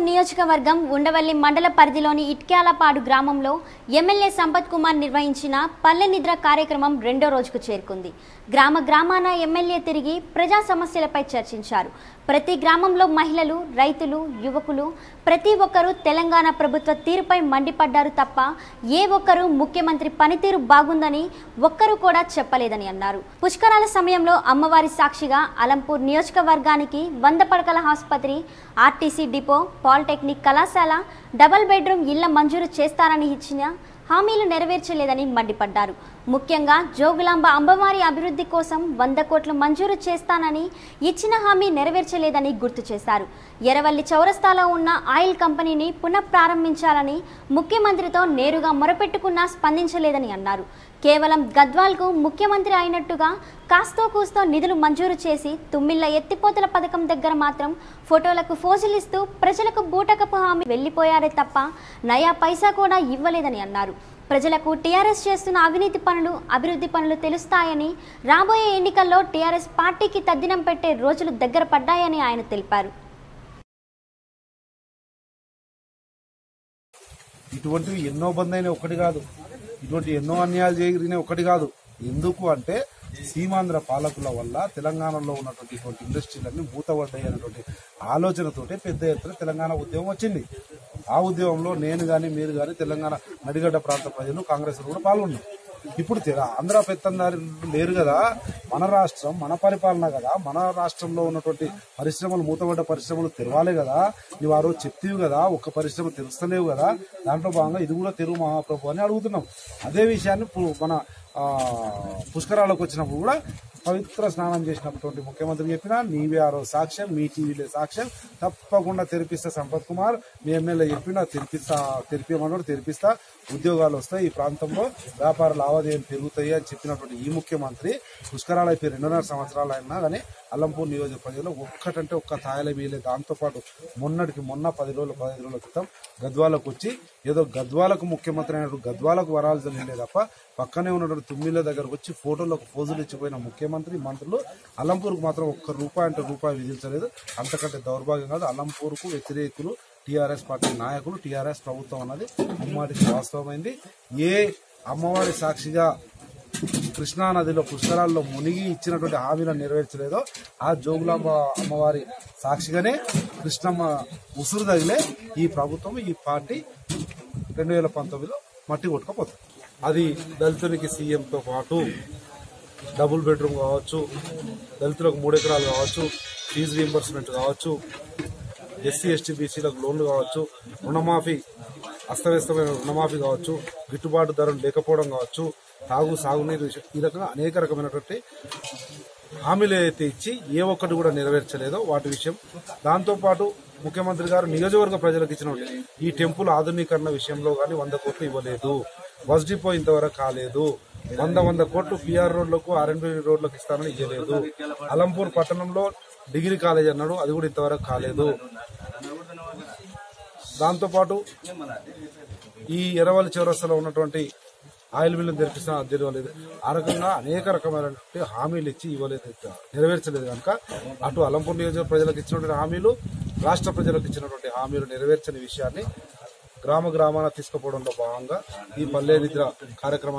అలంపూర్ నియోజకవర్గం ఉండవల్లి మండల పరిధిలోని ఇట్క్యాలపాడు గ్రామంలో ఎమ్మెల్యే సంపత్ కుమార్ నిర్వహించిన పల్లె నిద్ర కార్యక్రమం రెండో రోజుకు చేరుకుంది. గ్రామాన ఎమ్మెల్యే తిరిగి ప్రజా సమస్యలపై చర్చించారు. ప్రతి గ్రామంలో మహిళలు, రైతులు, యువకులు ప్రతి ఒక్కరూ తెలంగాణ ప్రభుత్వ తీరుపై మండిపడ్డారు తప్ప ఏ ఒక్కరూ ముఖ్యమంత్రి పనితీరు బాగుందని ఒక్కరూ కూడా చెప్పలేదని అన్నారు. పుష్కరాల సమయంలో అమ్మవారి సాక్షిగా అలంపూర్ నియోజకవర్గానికి 100 పడకల ఆసుపత్రి, ఆర్టీసీ డిపో, పాలిటెక్నిక్ కళాశాల, డబుల్ బెడ్రూమ్ ఇళ్ల మంజూరు చేస్తారని ఇచ్చిన హామీలు నెరవేర్చలేదని మండిపడ్డారు. ముఖ్యంగా జోగులాంబ అంబవారి అభివృద్ధి కోసం 100 కోట్లు మంజూరు చేస్తానని ఇచ్చిన హామీ నెరవేర్చలేదని గుర్తు చేశారు. ఎర్రవల్లి చౌరస్తాలో ఉన్న ఆయిల్ కంపెనీని పునః ప్రారంభించాలని ముఖ్యమంత్రితో నేరుగా మొరపెట్టుకున్నా స్పందించలేదని అన్నారు. కేవలం గద్వాల్కు ముఖ్యమంత్రి అయినట్టుగా కాస్తో కూస్తో నిధులు మంజూరు చేసి తుమ్మిళ్ళ ఎత్తిపోతల పథకం దగ్గర మాత్రం ఫోటోలకు ఫోజులిస్తూ ప్రజలకు బూటకపు హామీ వెళ్ళిపోయారే తప్ప నయా పైసా కూడా ఇవ్వలేదని అన్నారు. ప్రజలకు టీఆర్ఎస్ చేస్తున్న అవినీతి పనులు, అభివృద్ధి పనులు తెలుస్తాయని, రాబోయే ఎన్నికల్లో టీఆర్ఎస్ పార్టీకి తద్దినం పెట్టే రోజులు దగ్గర పడ్డాయని ఆయన తెలిపారు. ఇటువంటివి ఎన్నో బంధైన ఒకటి కాదు, ఇటువంటి ఎన్నో అన్యాయాలు జరిగిన ఒకటి కాదు. ఎందుకు అంటే సీమాంధ్ర పాలకుల వల్ల తెలంగాణలో ఉన్నటువంటి ఇటువంటి ఇండస్ట్రీలన్నీ మూతబడ్డాయి అనేటువంటి ఆలోచనతోటే పెద్ద ఎత్తున తెలంగాణ ఉద్యమం వచ్చింది. ఆ ఉద్యమంలో నేను కానీ మీరు కానీ తెలంగాణ నడిగడ్డ ప్రాంత ప్రజలు, కాంగ్రెస్ కూడా పాల్గొన్నారు. ఇప్పుడు ఆంధ్ర పెత్తందారు లేరు కదా, మన రాష్ట్రం, మన పరిపాలన కదా, మన రాష్ట్రంలో ఉన్నటువంటి పరిశ్రమలు, మూతబడ్డ పరిశ్రమలు తెరవాలి కదా, నువ్వు ఆ రోజు చెప్తేవి కదా, ఒక్క పరిశ్రమ తెలుస్తలేవు కదా, దాంట్లో భాగంగా ఇది కూడా తెలుగు మహాప్రభు అని అడుగుతున్నాం. అదే విషయాన్ని మన పుష్కరాలకు వచ్చినప్పుడు కూడా పవిత్ర స్నానం చేసినటువంటి ముఖ్యమంత్రి చెప్పినా నీవే ఆరో సాక్ష్యం, మీ టీవీలే సాక్ష్యం, తప్పకుండా తెరిపిస్తా సంపత్ కుమార్, మీ ఎమ్మెల్యే చెప్పినా తెరిపిమన్నాడు, తెరిపిస్తా, ఉద్యోగాలు వస్తాయి, ఈ ప్రాంతంలో వ్యాపార లావాదేవీలు పెరుగుతాయి అని చెప్పినటువంటి ఈ ముఖ్యమంత్రి పుష్కరాలు అయిపోయి 2.5 సంవత్సరాలు అయినా కానీ అలంపూర్ నియోజక ప్రజలు ఒక్కటంటే ఒక్క తాయల వీయలేదు. దాంతోపాటు మొన్న 10 రోజుల క్రితం గద్వాలకు వచ్చి ఏదో గద్వాలకు ముఖ్యమంత్రి అయినట్టు గద్వాలకు వరాలు జరిగిలే తప్ప పక్కనే ఉన్నటువంటి తుమ్మిళ్ళ దగ్గరకు వచ్చి ఫోటోలకు ఫోజులు ఇచ్చిపోయిన ముఖ్యమంత్రి, మంత్రులు అలంపూర్కు మాత్రం ఒక్క రూపాయి అంటే రూపాయి విధించలేదు. అంతకంటే దౌర్భాగ్యం కాదు. అలంపూర్కు వ్యతిరేకులు టీఆర్ఎస్ పార్టీ నాయకులు, టీఆర్ఎస్ ప్రభుత్వం అన్నది ముమ్మాటికి వాస్తవమైంది. ఏ అమ్మవారి సాక్షిగా కృష్ణానదిలో పుష్కరాల్లో మునిగి ఇచ్చినటువంటి హామీలను నెరవేర్చలేదో ఆ జోగులాంబ అమ్మవారి సాక్షిగానే కృష్ణమ్మ ఉసురు తగిలే ఈ ప్రభుత్వం, ఈ పార్టీ 2019లో మట్టి కొట్టుకపోతుంది. అది దళితునికి సీఎంతో పాటు డబుల్ బెడ్రూమ్ కావచ్చు, దళితులకు 3 ఎకరాలు కావచ్చు, ఫీజు రీంబర్స్మెంట్ కావచ్చు, ఎస్సీ ఎస్టీ బీసీలకు లోన్లు కావచ్చు, రుణమాఫీ, అస్తవ్యస్తమైన రుణమాఫీ కావచ్చు, గిట్టుబాటు ధరలు లేకపోవడం కావచ్చు, సాగునీరు, ఈ రకంగా అనేక రకమైనటువంటి హామీలు ఏదైతే ఇచ్చి ఏ ఒక్కటి కూడా నెరవేర్చలేదో వాటి విషయం, దాంతోపాటు ముఖ్యమంత్రి గారు నియోజకవర్గ ప్రజలకు ఇచ్చిన ఈ టెంపుల్ ఆధునీకరణ విషయంలో కానీ 100 కోట్లు ఇవ్వలేదు, బస్ డిపో ఇంతవరకు కాలేదు, 100 కోట్లు పిఆర్ రోడ్లకు, ఆర్ఎన్బి రోడ్లకు ఇస్తానని ఇవ్వలేదు, అలంపూర్ పట్టణంలో డిగ్రీ కాలేజ్ అన్నాడు, అది కూడా ఇంతవరకు కాలేదు, దాంతోపాటు ఈ ఎర్రవల్లి చౌరస్తాలో ఉన్నటువంటి ఆయిల్ మిల్లు తెరిపిస్తానలేదు. ఆ రకంగా అనేక రకమైనటువంటి హామీలు ఇచ్చి ఇవ్వలేదు, నెరవేర్చలేదు. కనుక అటు అలంపూర్ నియోజక ప్రజలకు ఇచ్చినటువంటి హామీలు, రాష్ట్ర ప్రజలకు ఇచ్చినటువంటి హామీలు నెరవేర్చని విషయాన్ని గ్రామాన తీసుకుపోవడంలో భాగంగా ఈ పల్లె నిద్ర కార్యక్రమాన్ని